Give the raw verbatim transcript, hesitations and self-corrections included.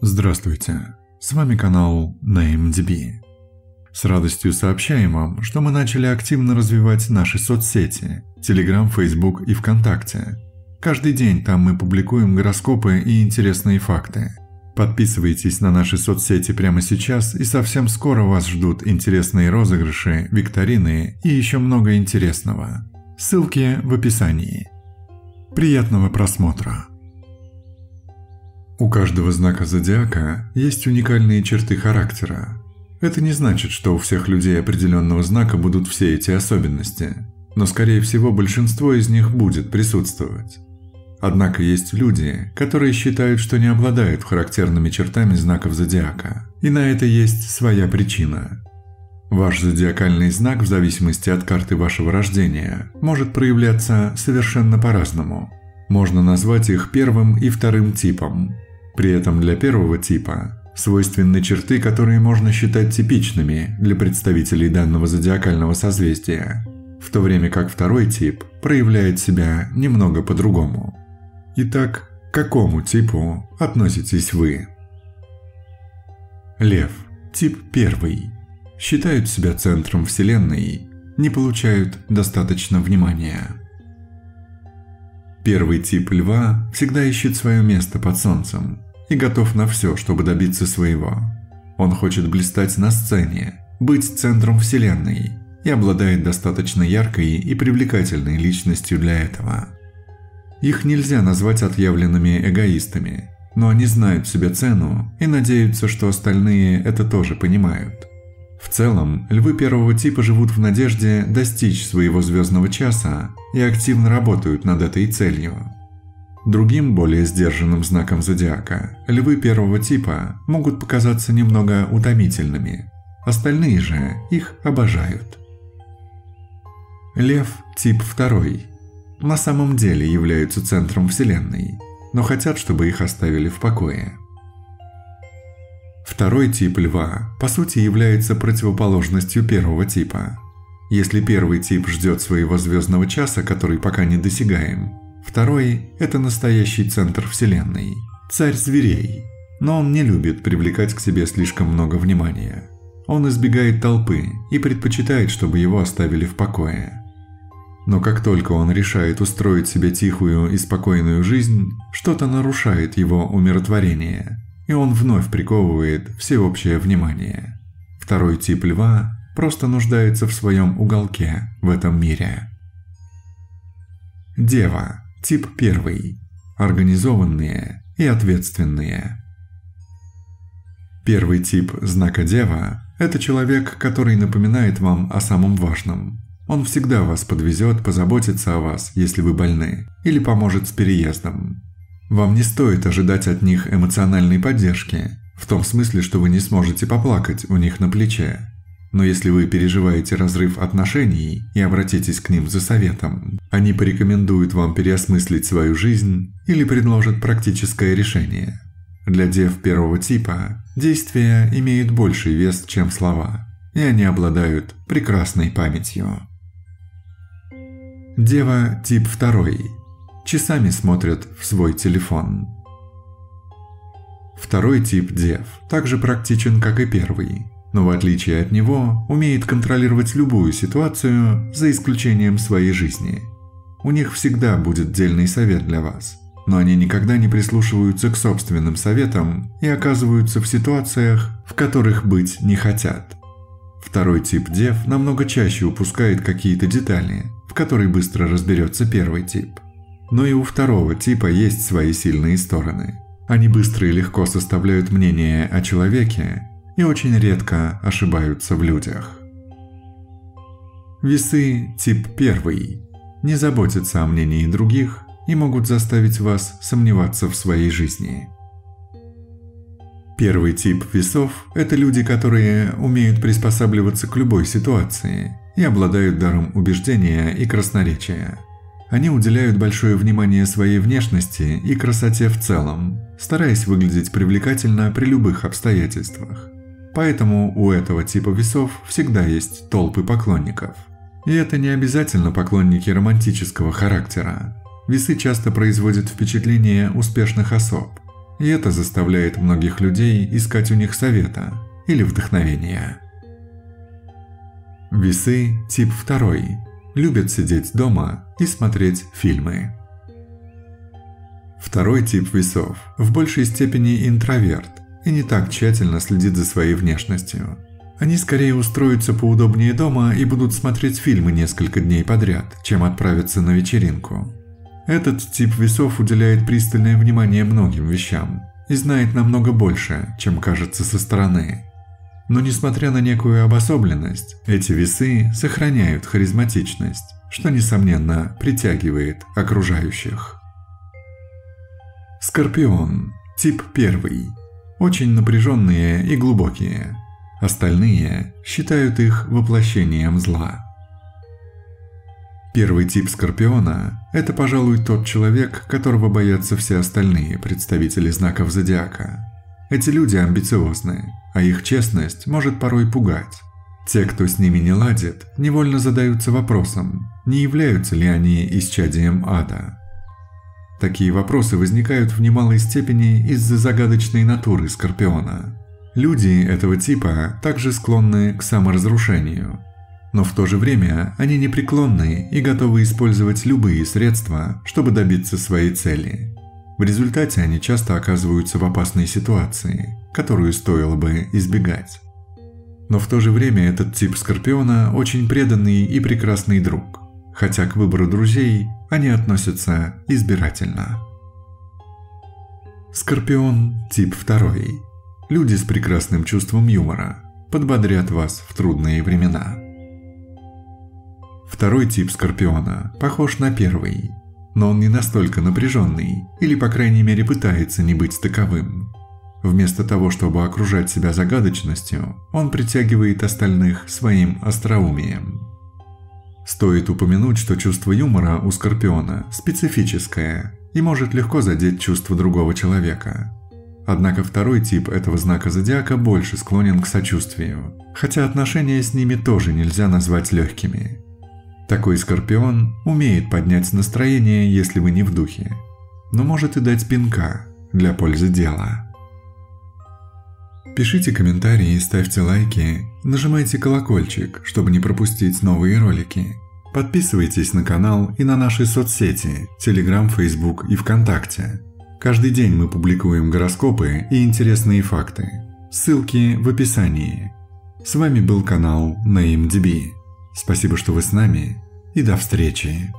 Здравствуйте, с вами канал NameDB. С радостью сообщаем вам, что мы начали активно развивать наши соцсети Telegram, Facebook и ВКонтакте. Каждый день там мы публикуем гороскопы и интересные факты. Подписывайтесь на наши соцсети прямо сейчас, и совсем скоро вас ждут интересные розыгрыши, викторины и еще много интересного. Ссылки в описании. Приятного просмотра! У каждого знака зодиака есть уникальные черты характера. Это не значит, что у всех людей определенного знака будут все эти особенности, но, скорее всего, большинство из них будет присутствовать. Однако есть люди, которые считают, что не обладают характерными чертами знаков зодиака, и на это есть своя причина. Ваш зодиакальный знак, в зависимости от карты вашего рождения, может проявляться совершенно по-разному. Можно назвать их первым и вторым типом. При этом для первого типа свойственны черты, которые можно считать типичными для представителей данного зодиакального созвездия, в то время как второй тип проявляет себя немного по-другому. Итак, к какому типу относитесь вы? Лев, тип первый. Считают себя центром Вселенной, не получают достаточно внимания. Первый тип льва всегда ищет свое место под солнцем и готов на все, чтобы добиться своего. Он хочет блистать на сцене, быть центром Вселенной и обладает достаточно яркой и привлекательной личностью для этого. Их нельзя назвать отъявленными эгоистами, но они знают себе цену и надеются, что остальные это тоже понимают. В целом, львы первого типа живут в надежде достичь своего звездного часа и активно работают над этой целью. Другим, более сдержанным знаком зодиака, львы первого типа могут показаться немного утомительными, остальные же их обожают. Лев тип второй. На самом деле являются центром Вселенной, но хотят, чтобы их оставили в покое. Второй тип льва, по сути, является противоположностью первого типа. Если первый тип ждет своего звездного часа, который пока не досягаем, второй – это настоящий центр Вселенной, царь зверей, но он не любит привлекать к себе слишком много внимания. Он избегает толпы и предпочитает, чтобы его оставили в покое. Но как только он решает устроить себе тихую и спокойную жизнь, что-то нарушает его умиротворение, и он вновь приковывает всеобщее внимание. Второй тип льва просто нуждается в своем уголке в этом мире. Дева, тип первый. Организованные и ответственные. Первый тип знака Дева – это человек, который напоминает вам о самом важном. Он всегда вас подвезет, позаботится о вас, если вы больны, или поможет с переездом. Вам не стоит ожидать от них эмоциональной поддержки, в том смысле, что вы не сможете поплакать у них на плече. Но если вы переживаете разрыв отношений и обратитесь к ним за советом, они порекомендуют вам переосмыслить свою жизнь или предложат практическое решение. Для дев первого типа действия имеют больший вес, чем слова, и они обладают прекрасной памятью. Дева тип второй. Часами смотрят в свой телефон. Второй тип дев также практичен, как и первый, но в отличие от него умеет контролировать любую ситуацию за исключением своей жизни. У них всегда будет дельный совет для вас, но они никогда не прислушиваются к собственным советам и оказываются в ситуациях, в которых быть не хотят. Второй тип дев намного чаще упускает какие-то детали, в которые быстро разберется первый тип. Но и у второго типа есть свои сильные стороны. Они быстро и легко составляют мнение о человеке и очень редко ошибаются в людях. Весы тип первый. Не заботятся о мнении других и могут заставить вас сомневаться в своей жизни. Первый тип весов – это люди, которые умеют приспосабливаться к любой ситуации и обладают даром убеждения и красноречия. Они уделяют большое внимание своей внешности и красоте в целом, стараясь выглядеть привлекательно при любых обстоятельствах. Поэтому у этого типа весов всегда есть толпы поклонников. И это не обязательно поклонники романтического характера. Весы часто производят впечатление успешных особ, и это заставляет многих людей искать у них совета или вдохновения. Весы тип два любят сидеть дома и смотреть фильмы. Второй тип весов в большей степени интроверт и не так тщательно следит за своей внешностью. Они скорее устроятся поудобнее дома и будут смотреть фильмы несколько дней подряд, чем отправятся на вечеринку. Этот тип весов уделяет пристальное внимание многим вещам и знает намного больше, чем кажется со стороны. Но несмотря на некую обособленность, эти весы сохраняют харизматичность, что, несомненно, притягивает окружающих. Скорпион. Тип первый. Очень напряженные и глубокие. Остальные считают их воплощением зла. Первый тип Скорпиона – это, пожалуй, тот человек, которого боятся все остальные представители знаков зодиака. Эти люди амбициозны, а их честность может порой пугать. Те, кто с ними не ладит, невольно задаются вопросом, не являются ли они исчадием ада. Такие вопросы возникают в немалой степени из-за загадочной натуры Скорпиона. Люди этого типа также склонны к саморазрушению, но в то же время они непреклонны и готовы использовать любые средства, чтобы добиться своей цели. В результате они часто оказываются в опасной ситуации, которую стоило бы избегать. Но в то же время этот тип Скорпиона очень преданный и прекрасный друг, хотя к выбору друзей они относятся избирательно. Скорпион тип два. Люди с прекрасным чувством юмора подбодрят вас в трудные времена. Второй тип Скорпиона похож на первый, но он не настолько напряженный, или по крайней мере пытается не быть таковым. Вместо того, чтобы окружать себя загадочностью, он притягивает остальных своим остроумием. Стоит упомянуть, что чувство юмора у Скорпиона специфическое и может легко задеть чувство другого человека. Однако второй тип этого знака зодиака больше склонен к сочувствию, хотя отношения с ними тоже нельзя назвать легкими. Такой Скорпион умеет поднять настроение, если вы не в духе, но может и дать пинка для пользы дела. Пишите комментарии, ставьте лайки, нажимайте колокольчик, чтобы не пропустить новые ролики. Подписывайтесь на канал и на наши соцсети Telegram, Facebook и ВКонтакте. Каждый день мы публикуем гороскопы и интересные факты. Ссылки в описании. С вами был канал NameDB. Спасибо, что вы с нами, и до встречи!